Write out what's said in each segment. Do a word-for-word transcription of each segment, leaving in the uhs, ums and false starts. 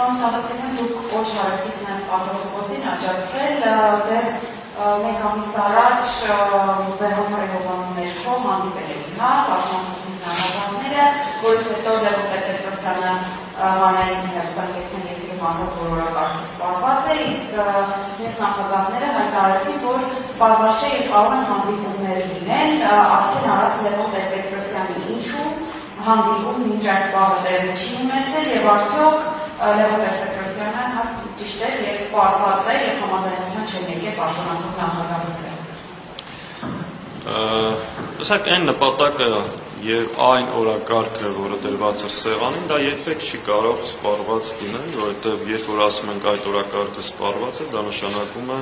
Շնորհակալություն դուք օժարեցիք մեր պատրաստքոսին աջակցել դեր մեկ ամիս առաջ Բեհոմեր Լևոնի ներքո հանդիպել եք նա պատմական նկարները, որից հետո Լևոն Տեր-Պետրոսյանը հանրային հիասթափեցին երկրի մասով որոշակի սպառված է, իսկ մեր սահմանները հայտարարեցին, որ սպառված չէ եւ կարող են հանդիպումներ լինել, արդեն առած Լևոն Տեր-Պետրոսյանի ինչու հանդիպում մինչ այս բառը դեռ չի ունեցել եւ արդյոք Levon Ter-Petrosyan-ը ճիշտ էր եւ սպառված է եւ համաձայնության չեն եկել պաշտոնական նախագահները։ Իսկ այն նպատակը եւ այն օրակարգը, որը դրված էր սեղանին, դա երբեք չի կարող սպառված լինել, որովհետեւ երբ որ ասում ենք այդ օրակարգը սպառված է, դա նշանակում է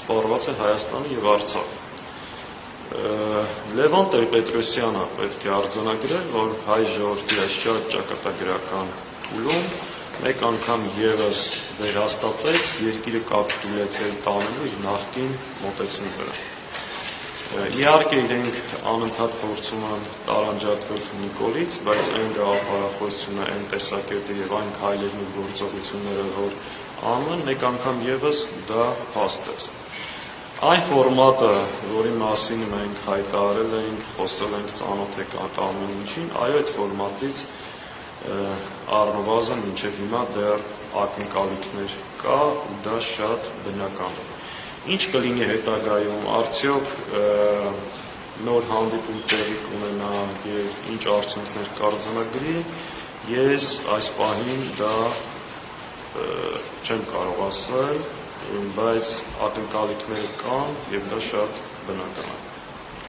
սպառված է Հայաստանը եւ Արցախը։ Levon Ter-Petrosyan-ը պետք է արձանագրել, որ հայ ժողովրդի այս ճակատագրական փուլում մեկ անգամ եւս վերհաստատեց երկիրը կապիտուլացիայի տանելու իր նախկին մոտեցումի վրա։ Իհարկե իրենք անընդհատ փորձում են տարանջատվել Նիկոլից, բայց այն գաղափարախոսությունը, այն տեսակետը եւ այն քայլերն ու գործողությունները, որ անում մեկ անգամ եւս դա հաստեց։ Այն ֆորմատը, որի մասին մենք հայտարարել ենք, խոսել ենք, ծանոթ եք ամեն ինչին, այո, այդ ֆորմատից առնվազն մինչև հիմա դեռ ակնկալիքներ կա ու դա շատ բնական է։ Ինչ կլինի հետագայում, արդյոք նոր հանդիպում տեղի կունենա եւ ինչ արդյունքներ կարձանագրի, ես այս պահին դա չեմ կարող ասել, բայց ակնկալիքներ կան եւ դա շատ բնական է։